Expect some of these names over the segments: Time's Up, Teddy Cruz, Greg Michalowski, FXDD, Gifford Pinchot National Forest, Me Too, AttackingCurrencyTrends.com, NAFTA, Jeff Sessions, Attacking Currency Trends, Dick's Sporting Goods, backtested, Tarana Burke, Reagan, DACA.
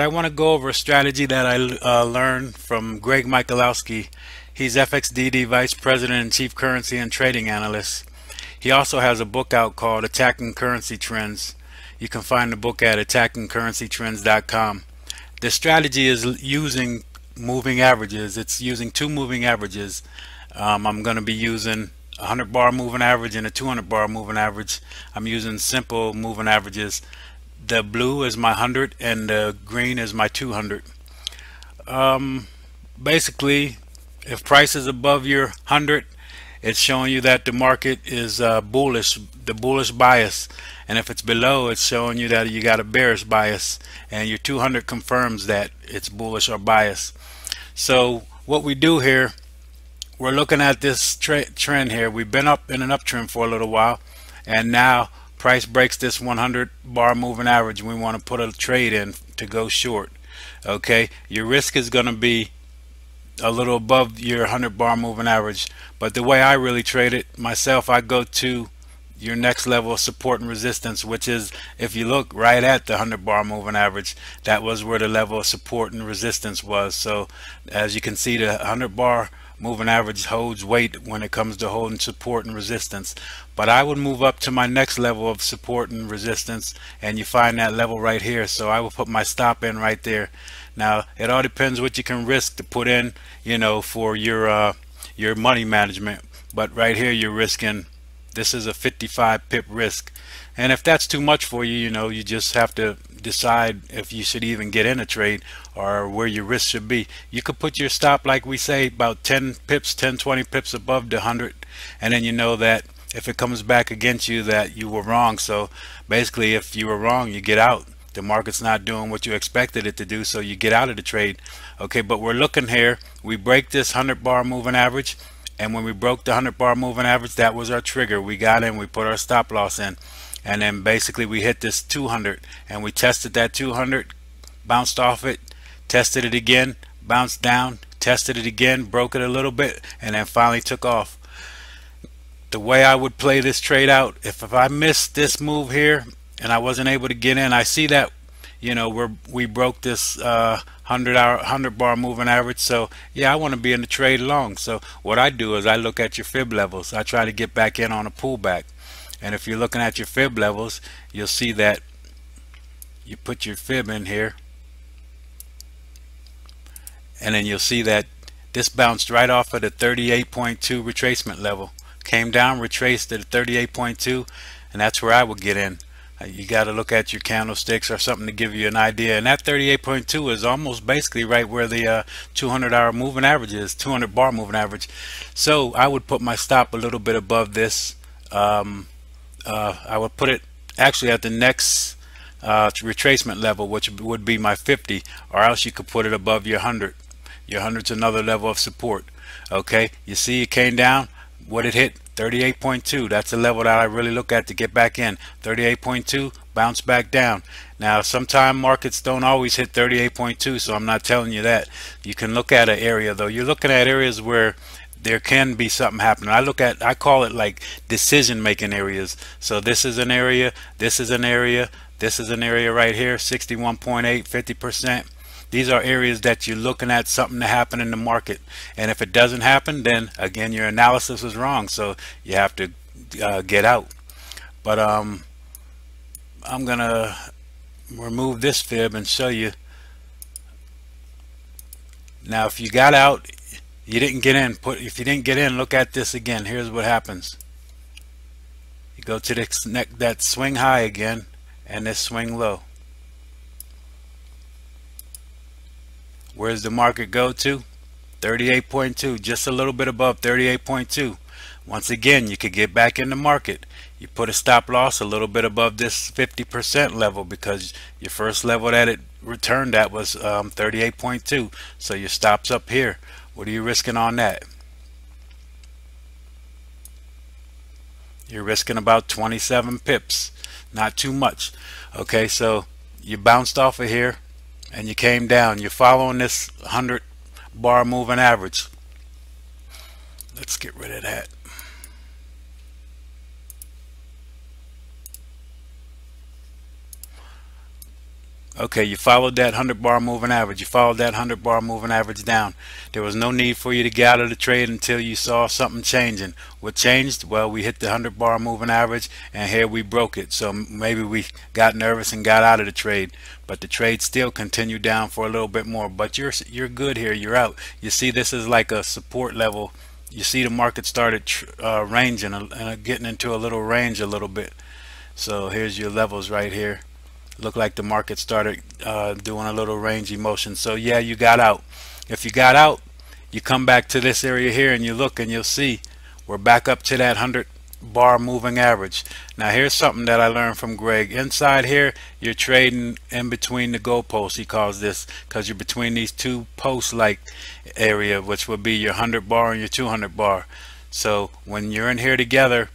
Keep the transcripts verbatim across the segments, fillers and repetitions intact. right, I want to go over a strategy that I uh, learned from Greg Michalowski. He's F X D D Vice President and Chief Currency and Trading Analyst. He also has a book out called Attacking Currency Trends. You can find the book at Attacking Currency Trends dot com. The strategy is using moving averages. It's using two moving averages. Um, I'm going to be using a one hundred bar moving average and a two hundred bar moving average. I'm using simple moving averages. The blue is my one hundred and the green is my two hundred. Um, basically, if price is above your one hundred, it's showing you that the market is uh, bullish, the bullish bias. And if it's below, it's showing you that you got a bearish bias. And your two hundred confirms that it's bullish or bias. So what we do here, we're looking at this trend here. We've been up in an uptrend for a little while. And now price breaks this one hundred bar moving average. We want to put a trade in to go short. Okay, your risk is going to be a little above your one hundred bar moving average, but the way I really trade it myself, I go to your next level of support and resistance, which is, if you look right at the one hundred bar moving average, that was where the level of support and resistance was. So as you can see, the one hundred bar moving average holds weight when it comes to holding support and resistance, but I would move up to my next level of support and resistance, and you find that level right here. So I will put my stop in right there. Now it all depends what you can risk to put in, you know, for your uh, your money management, but right here you're risking, this is a fifty-five pip risk, and if that's too much for you, you know, you just have to decide if you should even get in a trade or where your risk should be. You could put your stop, like we say, about ten pips, ten, twenty pips above the one hundred, and then you know that if it comes back against you that you were wrong. So basically, if you were wrong, you get out. The market's not doing what you expected it to do, so you get out of the trade. Okay, but we're looking here, we break this one hundred bar moving average, and when we broke the one hundred bar moving average, that was our trigger. We got in, we put our stop loss in, and then basically we hit this two hundred, and we tested that two hundred, bounced off it, tested it again, bounced down, tested it again, broke it a little bit, and then finally took off. The way I would play this trade out, if, if I missed this move here and I wasn't able to get in, I see that, you know, we're, we broke this uh, one hundred bar moving average, so yeah, I want to be in the trade long. So what I do is I look at your fib levels. I try to get back in on a pullback, and if you're looking at your fib levels, you'll see that you put your fib in here, and then you'll see that this bounced right off of the thirty-eight point two retracement level, came down, retraced at thirty-eight point two, and that's where I would get in. You got to look at your candlesticks or something to give you an idea, and that thirty-eight point two is almost basically right where the uh, two hundred hour moving average is, two hundred bar moving average. So I would put my stop a little bit above this. um, uh, I would put it actually at the next uh, retracement level, which would be my fifty, or else you could put it above your one hundred. Your one hundred's another level of support. Okay, you see it came down. What it hit, thirty-eight point two. That's the level that I really look at to get back in. Thirty-eight point two, bounce back down. Now sometimes markets don't always hit thirty-eight point two, so I'm not telling you that. You can look at an area, though. You're looking at areas where there can be something happening. I look at, I call it like decision making areas. So this is an area, this is an area, this is an area right here, sixty-one point eight, fifty percent. These are areas that you're looking at something to happen in the market, and if it doesn't happen, then again your analysis is wrong, so you have to uh, get out. But um, I'm gonna remove this fib and show you. Now if you got out, you didn't get in, put, if you didn't get in, look at this again. Here's what happens. You go to this neck, that swing high again, and this swing low. Where does the market go to? thirty-eight point two, just a little bit above thirty-eight point two. Once again, you could get back in the market. You put a stop loss a little bit above this fifty percent level, because your first level that it returned at was um, thirty-eight point two. So your stop's up here. What are you risking on that? You're risking about twenty-seven pips. Not too much. Okay, so you bounced off of here, and you came down. You're following this one hundred bar moving average. Let's get rid of that. Okay, you followed that one hundred bar moving average. You followed that one hundred bar moving average down. There was no need for you to get out of the trade until you saw something changing. What changed? Well, we hit the one hundred bar moving average, and here we broke it. So maybe we got nervous and got out of the trade. But the trade still continued down for a little bit more. But you're, you're good here. You're out. You see, this is like a support level. You see the market started uh, ranging and uh, getting into a little range a little bit. So here's your levels right here. Look like the market started uh, doing a little rangy motion. So yeah, you got out. If you got out, you come back to this area here and you look and you'll see we're back up to that one hundred bar moving average. Now here's something that I learned from Greg. Inside here, you're trading in between the goalposts, he calls this, because you're between these two posts like area, which would be your one hundred bar and your two hundred bar. So when you're in here together,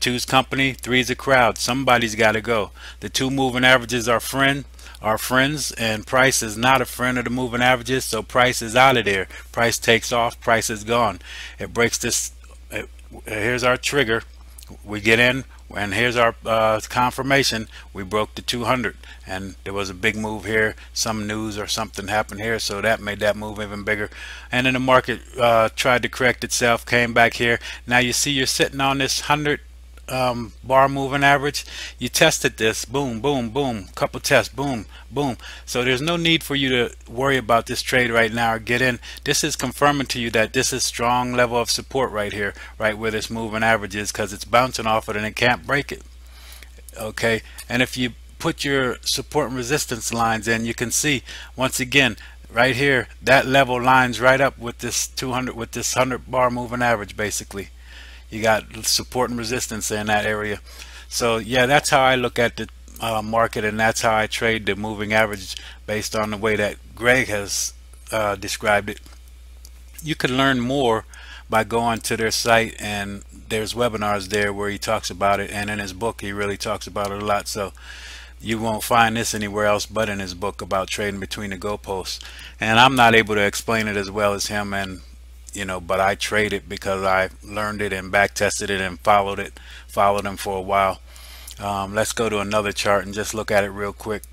two's company, three's a crowd. Somebody's got to go. The two moving averages are friend, are friends, and price is not a friend of the moving averages. So price is out of there. Price takes off. Price is gone. It breaks this. It, here's our trigger. We get in, and here's our uh, confirmation. We broke the two hundred, and there was a big move here. Some news or something happened here, so that made that move even bigger. And then the market uh, tried to correct itself, came back here. Now you see, you're sitting on this hundred. Um, bar moving average. You tested this, boom, boom, boom, couple tests, boom, boom. So there's no need for you to worry about this trade right now or get in. This is confirming to you that this is strong level of support right here, right where this moving average is, because it's bouncing off it and it can't break it. Okay, and if you put your support and resistance lines in, you can see once again right here that level lines right up with this two hundred, with this one hundred bar moving average. Basically you got support and resistance in that area. So yeah, that's how I look at the uh, market, and that's how I trade the moving average based on the way that Greg has uh, described it. You can learn more by going to their site, and there's webinars there where he talks about it, and in his book he really talks about it a lot. So you won't find this anywhere else but in his book about trading between the goalposts. And I'm not able to explain it as well as him, and you know, but I trade it because I learned it and back tested it and followed it, followed them for a while. Um, let's go to another chart and just look at it real quick.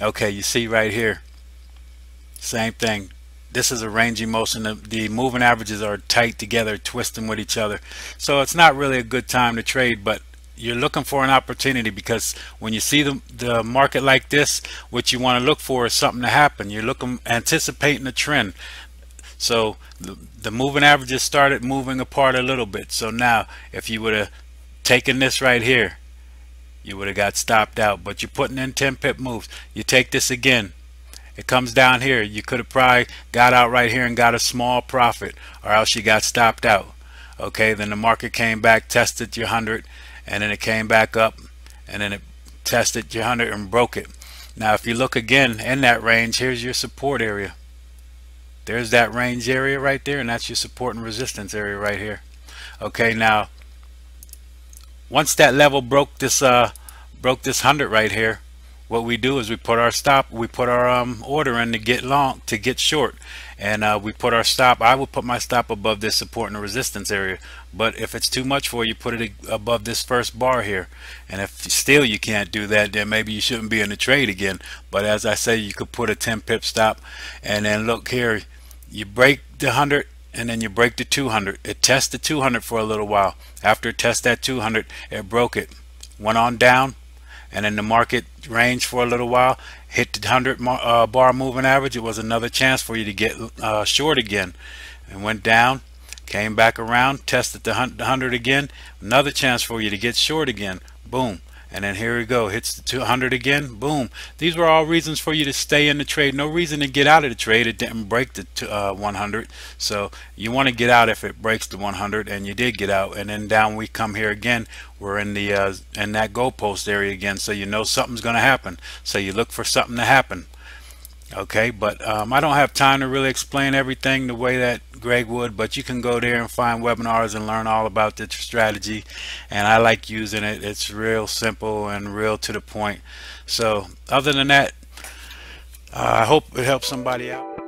Okay, you see right here, same thing. This is a rangy motion. The, the moving averages are tight together, twisting with each other. So it's not really a good time to trade, but you're looking for an opportunity, because when you see the, the market like this, what you want to look for is something to happen. You're looking, anticipating a trend. So the, the moving averages started moving apart a little bit. So now if you would have taken this right here, you would have got stopped out, but you're putting in ten pip moves. You take this again, it comes down here. You could have probably got out right here and got a small profit, or else you got stopped out. Okay, then the market came back, tested your one hundred, and then it came back up, and then it tested your one hundred and broke it. Now if you look again in that range, here's your support area. There's that range area right there, and that's your support and resistance area right here. Okay, now once that level broke this uh broke this one hundred right here, what we do is we put our stop, we put our um order in to get long, to get short, and uh we put our stop. I will put my stop above this support and resistance area, but if it's too much for you, put it above this first bar here. And if still you can't do that, then maybe you shouldn't be in the trade again. But as I say, you could put a ten pip stop, and then look here. You break the one hundred, and then you break the two hundred. It tests the two hundred for a little while. After it tests that two hundred, it broke it, went on down, and then the market ranged for a little while, hit the one hundred bar moving average. It was another chance for you to get uh, short again, and went down, came back around, tested the one hundred again, another chance for you to get short again, boom. And then here we go, hits the two hundred again, boom. These were all reasons for you to stay in the trade. No reason to get out of the trade. It didn't break the uh, one hundred, so you want to get out if it breaks the one hundred, and you did get out. And then down we come here again. We're in the uh, in that goalpost area again, so you know something's going to happen. So you look for something to happen. Okay, but um, I don't have time to really explain everything the way that Greg would, but you can go there and find webinars and learn all about this strategy. And I like using it. It's real simple and real to the point. So other than that, uh, I hope it helps somebody out.